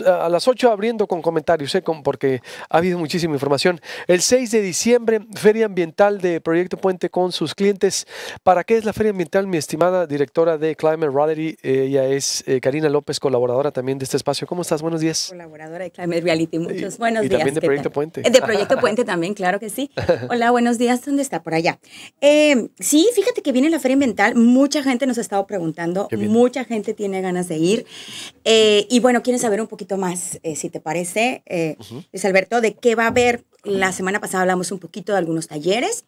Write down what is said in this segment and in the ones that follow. a las 8 abriendo con comentarios, porque ha habido muchísima información. El 6 de diciembre, Feria Ambiental de Proyecto Puente con sus clientes. ¿Para qué es la Feria Ambiental? Mi estimada directora de Climate Reality, ella es Karina López, colaboradora también de este espacio. ¿Cómo estás? Buenos días. Colaboradora de Climate Reality, muchos buenos días. Y también de Proyecto Puente. De Proyecto Puente también, claro que sí. Hola, buenos días. ¿Dónde está? Por allá. Sí, fíjate que viene la Feria Ambiental. Mucha gente nos ha estado preguntando. Mucha gente tiene ganas de ir. Y bueno, quieren saber un poquito más, si te parece, Luis Alberto, de qué va a haber. La semana pasada hablamos un poquito de algunos talleres.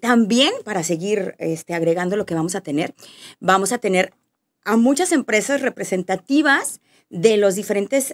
También, para seguir agregando lo que vamos a tener a muchas empresas representativas de los diferentes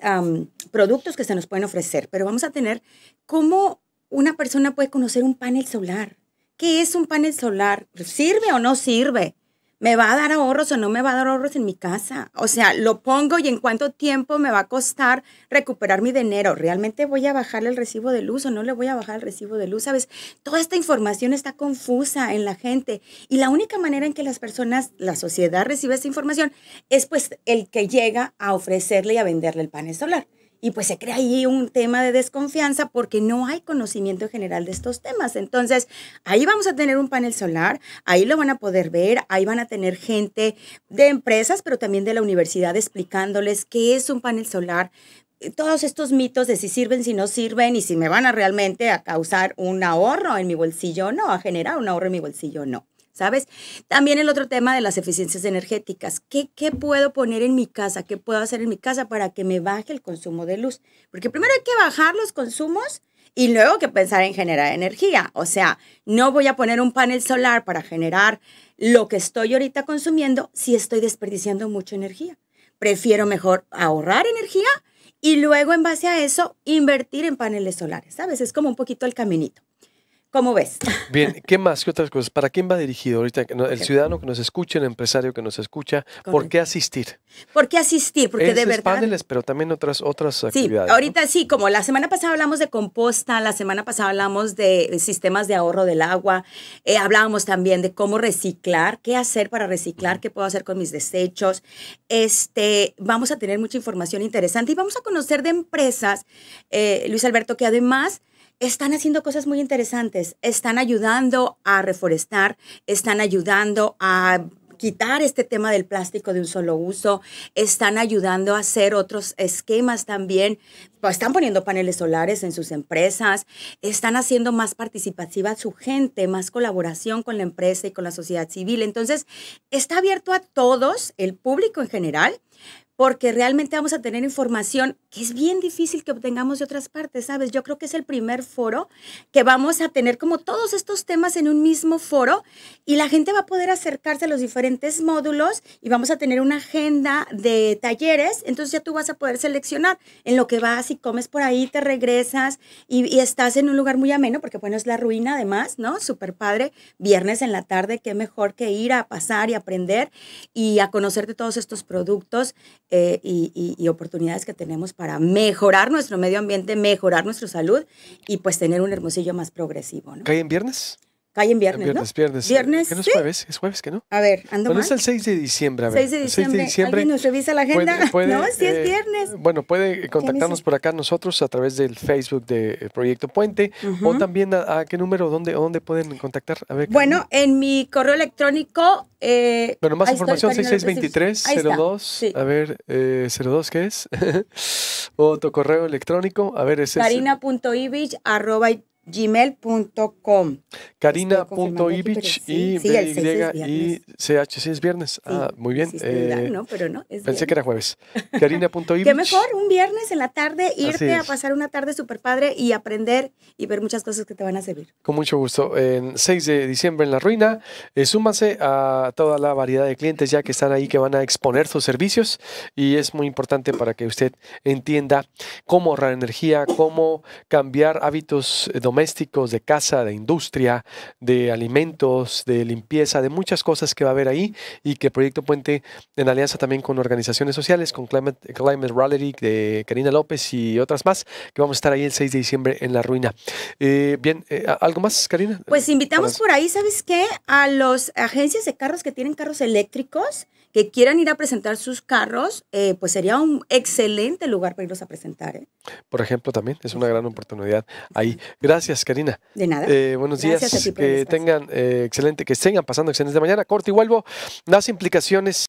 productos que se nos pueden ofrecer. Pero vamos a tener cómo una persona puede conocer un panel solar. ¿Qué es un panel solar? ¿Sirve o no sirve? ¿Me va a dar ahorros o no me va a dar ahorros en mi casa? O sea, ¿lo pongo y en cuánto tiempo me va a costar recuperar mi dinero? ¿Realmente voy a bajarle el recibo de luz o no le voy a bajar el recibo de luz? ¿Sabes? Toda esta información está confusa en la gente. Y la única manera en que las personas, la sociedad recibe esa información es pues el que llega a ofrecerle y a venderle el panel solar. Y pues se crea ahí un tema de desconfianza porque no hay conocimiento general de estos temas. Entonces, ahí vamos a tener un panel solar, ahí lo van a poder ver, ahí van a tener gente de empresas, pero también de la universidad explicándoles qué es un panel solar, todos estos mitos de si sirven, si no sirven y si me van a realmente a causar un ahorro en mi bolsillo o no, a generar un ahorro en mi bolsillo o no. ¿Sabes? También el otro tema de las eficiencias energéticas. ¿Qué puedo poner en mi casa? ¿Qué puedo hacer en mi casa para que me baje el consumo de luz? Porque primero hay que bajar los consumos y luego hay que pensar en generar energía. O sea, no voy a poner un panel solar para generar lo que estoy ahorita consumiendo si estoy desperdiciando mucha energía. Prefiero mejor ahorrar energía y luego en base a eso invertir en paneles solares. ¿Sabes? Es como un poquito el caminito. ¿Cómo ves? Bien, ¿qué más? ¿Qué otras cosas? ¿Para quién va dirigido ahorita? El ciudadano que nos escucha, el empresario que nos escucha, correcto. ¿Por qué asistir? ¿Por qué asistir? Porque de verdad... paneles, pero también otras actividades. Sí, ahorita ¿no? Sí, como la semana pasada hablamos de composta, la semana pasada hablamos de sistemas de ahorro del agua, hablábamos también de cómo reciclar, qué hacer para reciclar, qué puedo hacer con mis desechos. Vamos a tener mucha información interesante y vamos a conocer de empresas, Luis Alberto, que además... están haciendo cosas muy interesantes, están ayudando a reforestar, están ayudando a quitar este tema del plástico de un solo uso, están ayudando a hacer otros esquemas también, pues están poniendo paneles solares en sus empresas, están haciendo más participativa a su gente, más colaboración con la empresa y con la sociedad civil. Entonces, está abierto a todos, el público en general, porque realmente vamos a tener información que es bien difícil que obtengamos de otras partes, ¿sabes? Yo creo que es el primer foro que vamos a tener como todos estos temas en un mismo foro y la gente va a poder acercarse a los diferentes módulos y vamos a tener una agenda de talleres, entonces ya tú vas a poder seleccionar en lo que vas y comes por ahí, te regresas y estás en un lugar muy ameno, porque bueno, es La Ruina además, ¿no? Súper padre, viernes en la tarde, qué mejor que ir a pasar y aprender y a conocerte todos estos productos, y oportunidades que tenemos para mejorar nuestro medio ambiente, mejorar nuestra salud y pues tener un Hermosillo más progresivo, ¿no? ¿Cae en viernes? Cae en viernes, ¿no? Viernes, ¿qué no es jueves? ¿Es jueves que no? A ver, ando mal. ¿No es el 6 de diciembre? A ver, 6 de diciembre. ¿Alguien nos revisa la agenda? No, sí es viernes. Bueno, puede contactarnos por acá nosotros a través del Facebook de Proyecto Puente o también a qué número, dónde pueden contactar. A ver, bueno, en mi correo electrónico. Bueno, más información, 6623-02, sí. A ver, 02, ¿qué es? O tu correo electrónico, a ver, es karina.ibich@gmail.com. Karina.ibich y BYICH es viernes. Ah, muy bien. No, pero no, pensé que era jueves. Karina.ibich. Qué mejor un viernes en la tarde irte a pasar una tarde súper padre y aprender y ver muchas cosas que te van a servir. Con mucho gusto. En 6 de diciembre en La Ruina, súmase a toda la variedad de clientes ya que están ahí que van a exponer sus servicios y es muy importante para que usted entienda cómo ahorrar energía, cómo cambiar hábitos domésticos, de casa, de industria, de alimentos, de limpieza, de muchas cosas que va a haber ahí y que Proyecto Puente, en alianza también con organizaciones sociales, con Climate Reality de Karina López y otras más, que vamos a estar ahí el 6 de diciembre en La Ruina. Bien, ¿algo más, Karina? Pues invitamos por ahí, ¿sabes qué? A las agencias de carros que tienen carros eléctricos, que quieran ir a presentar sus carros, pues sería un excelente lugar para irlos a presentar. Por ejemplo, también es una gran oportunidad ahí. Gracias, Karina. De nada. Buenos días. Que tengan excelente, que estén pasando excelentes de mañana. Corte y vuelvo. Las implicaciones.